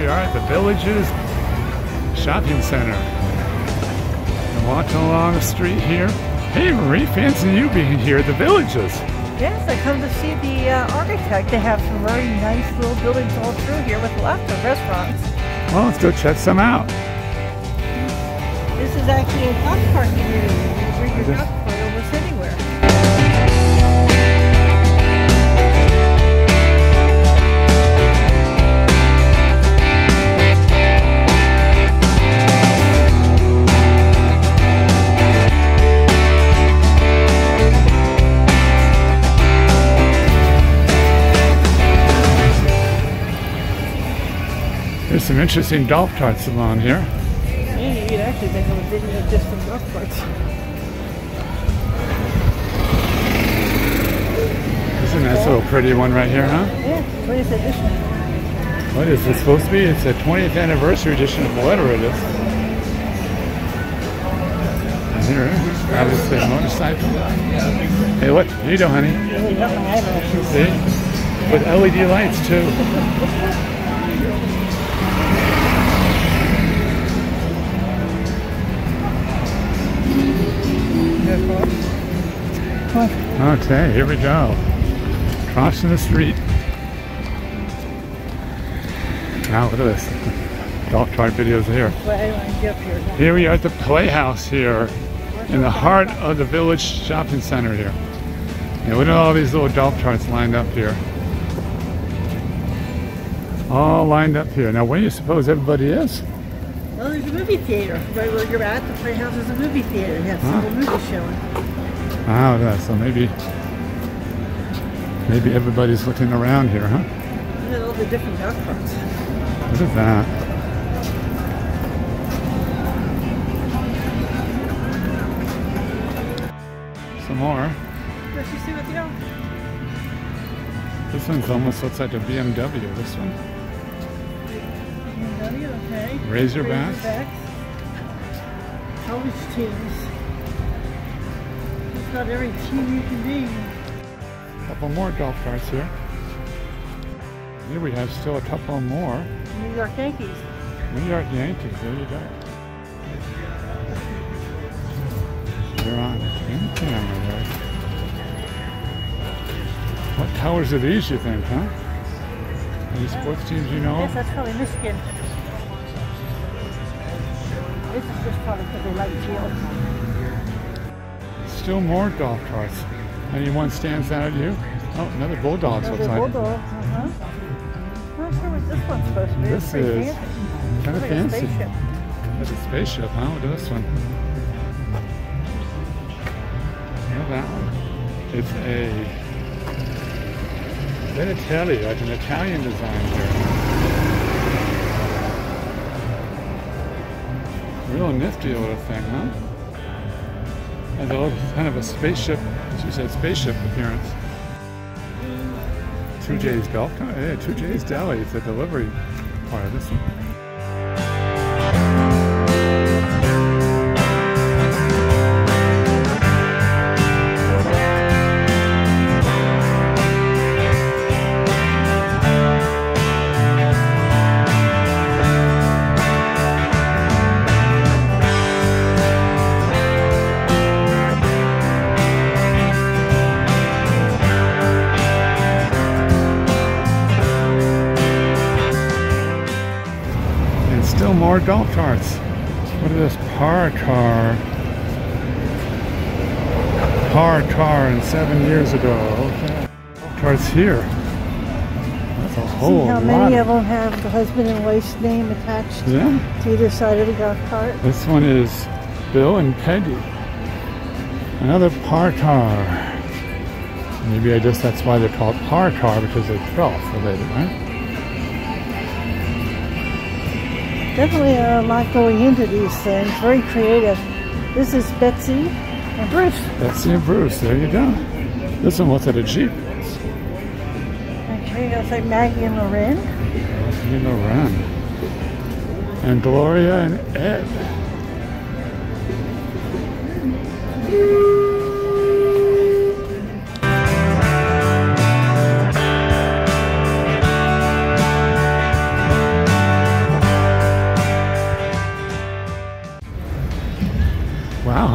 we are at the Villages Shopping Center. And walking along the street here. Hey Marie, fancy you being here at the Villages. Yes, I come to see the architect. They have some very nice little buildings all through here with lots of restaurants. Well, let's go check some out. This is actually a bus parking area where you're not quite almost anywhere. There's some interesting golf carts along here. Yeah, you could actually make a video of just some golf carts. Isn't that so pretty one right here, huh? Yeah, 20th edition. What is this supposed to be? It's a 20th anniversary edition of whatever it is. And here, obviously a motorcycle. Hey, what? Here you go, honey. See? With LED lights, too. Okay, here we go. Crossing the street. Now look at this. Golf cart videos here. Here we are at the Playhouse here in the heart of the Village Shopping Center here. And look at all these little golf carts lined up here. All lined up here. Now where do you suppose everybody is? Well, there's a movie theater. Right where you're at, the Playhouse is a movie theater. It has some movies showing. Wow, yeah, so maybe everybody's looking around here, huh? Look at all the different golf carts. Look at that. Some more. Let's just see what they are. This one's almost looks like a BMW, this one. Okay. Razorbacks. College teams. That's not every team you can be. A couple more golf carts here. Here we have still a couple more. New York Yankees. New York Yankees, there you go. They're on camera there. What colors are these, you think, huh? Any sports teams you know? Yes, that's probably Michigan. This is just part of the right field. Still more golf carts. Anyone stands out at you? Oh, another Bulldogs looks like. Bulldogs, I'm not sure what this one's supposed to be. This is kind of fancy. That's a spaceship, huh? Look at this one. Look at that one. It's a Venetelli, like an Italian design here. Real nifty little thing, huh? And kind of a spaceship, she said spaceship appearance. Two J's Deli, yeah, Two J's Deli, it's the delivery part of this one. Still more golf carts. What is this? Par-car. Par-car and 7 years ago. Okay. Golf carts here. That's a whole lot. See how many of them have the husband and wife's name attached to either side of the golf cart? This one is Bill and Peggy. Another par-car. Maybe I guess that's why they're called par-car, because they're golf related, right? Definitely a lot going into these things. Very creative. This is Betsy and Bruce. Betsy and Bruce. There you go. This one looks like a Jeep. Okay, that's like Maggie and Loren. Maggie and Loren. And Gloria and Ed.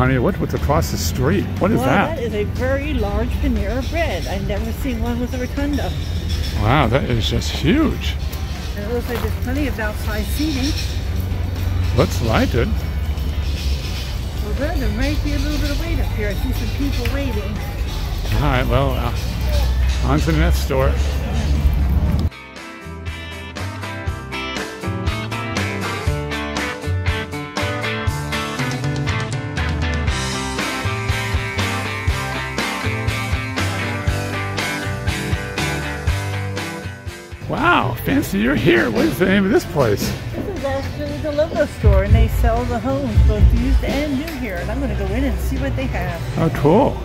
honey. What's across the street? What is that? That is a very large Panera Bread. I've never seen one with a rotunda. Wow, that is just huge. And it looks like there's plenty of outside seating. Looks like it. Well, then there might be a little bit of wait up here. I see some people waiting. All right, well, on to the next store. Wow, fancy you're here. What is the name of this place? This is actually the Logo store, and they sell the homes, both used and new here. And I'm going to go in and see what they have. Oh, cool.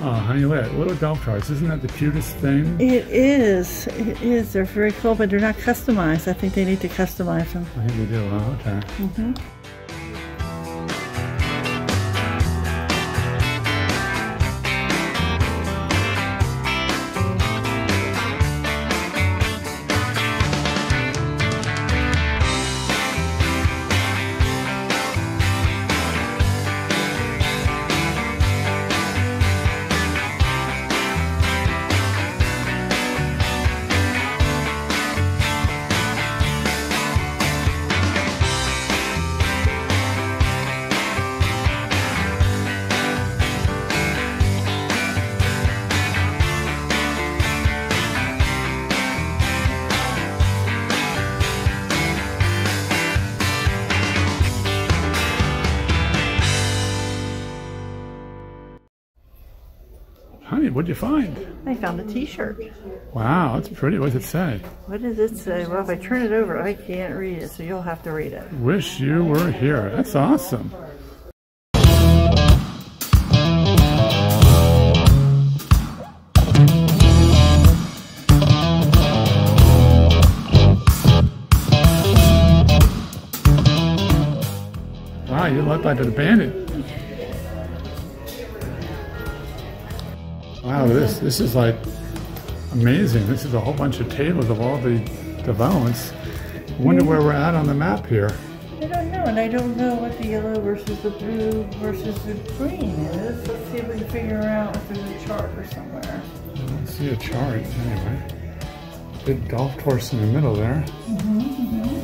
Oh, honey, look at little golf carts. Isn't that the cutest thing? It is. It is. They're very cool, but they're not customized. I think they need to customize them. I think they do. Oh, okay. Mm-hmm. Honey, what'd you find? I found a t-shirt. Wow, that's pretty. What does it say? What does it say? Well, if I turn it over, I can't read it, so you'll have to read it. Wish you were here. That's awesome. Wow, you look like an bandit. Wow, this is like amazing. This is a whole bunch of tables of all the developments. I wonder where we're at on the map here. I don't know, and I don't know what the yellow versus the blue versus the green is. Let's see if we can figure out if there's a chart or somewhere. I don't see a chart anyway. Big golf course in the middle there. Mm-hmm, mm-hmm.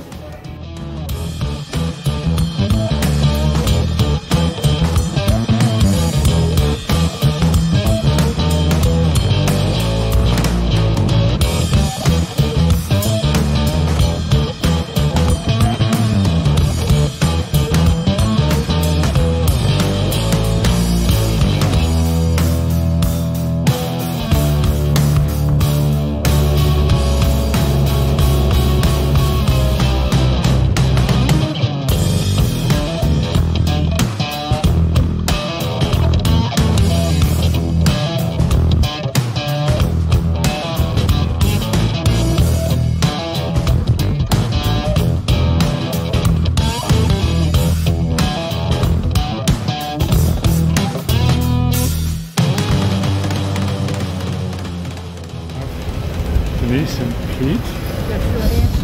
And Pete.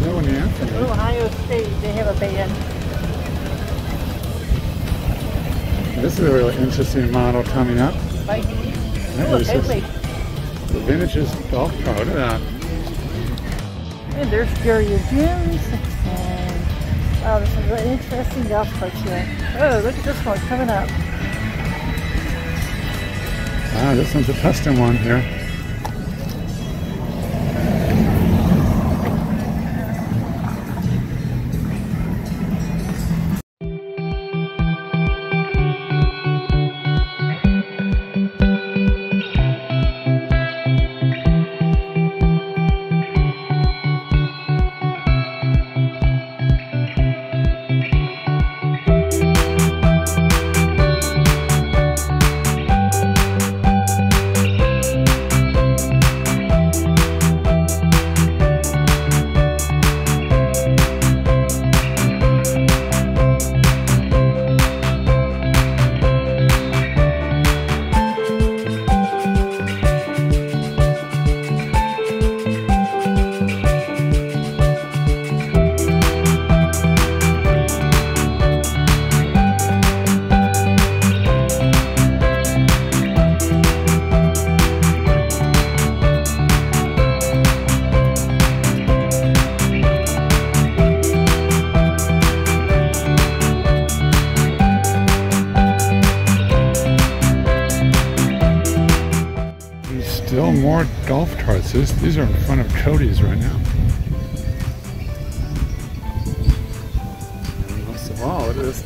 Joe and Anthony. Ohio State, they have a band. This is a really interesting model coming up. The Villages golf cart. Look at that. And there's Jerry and Jim's. And wow, there's some really interesting golf carts here. Oh, look at this one coming up. Wow, this one's a custom one here. Still more golf carts. These are in front of Codys right now. Wow, it is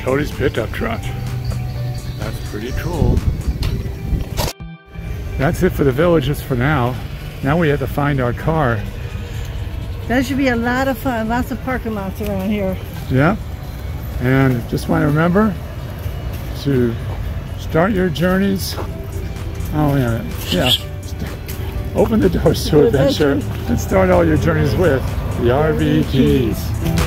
Codys pickup truck. That's pretty cool. That's it for the Villages for now. Now we have to find our car. That should be a lot of fun. Lots of parking lots around here. Yeah. And just want to remember to start your journeys. Oh yeah. Open the doors to adventure and start all your journeys with the RV Keys.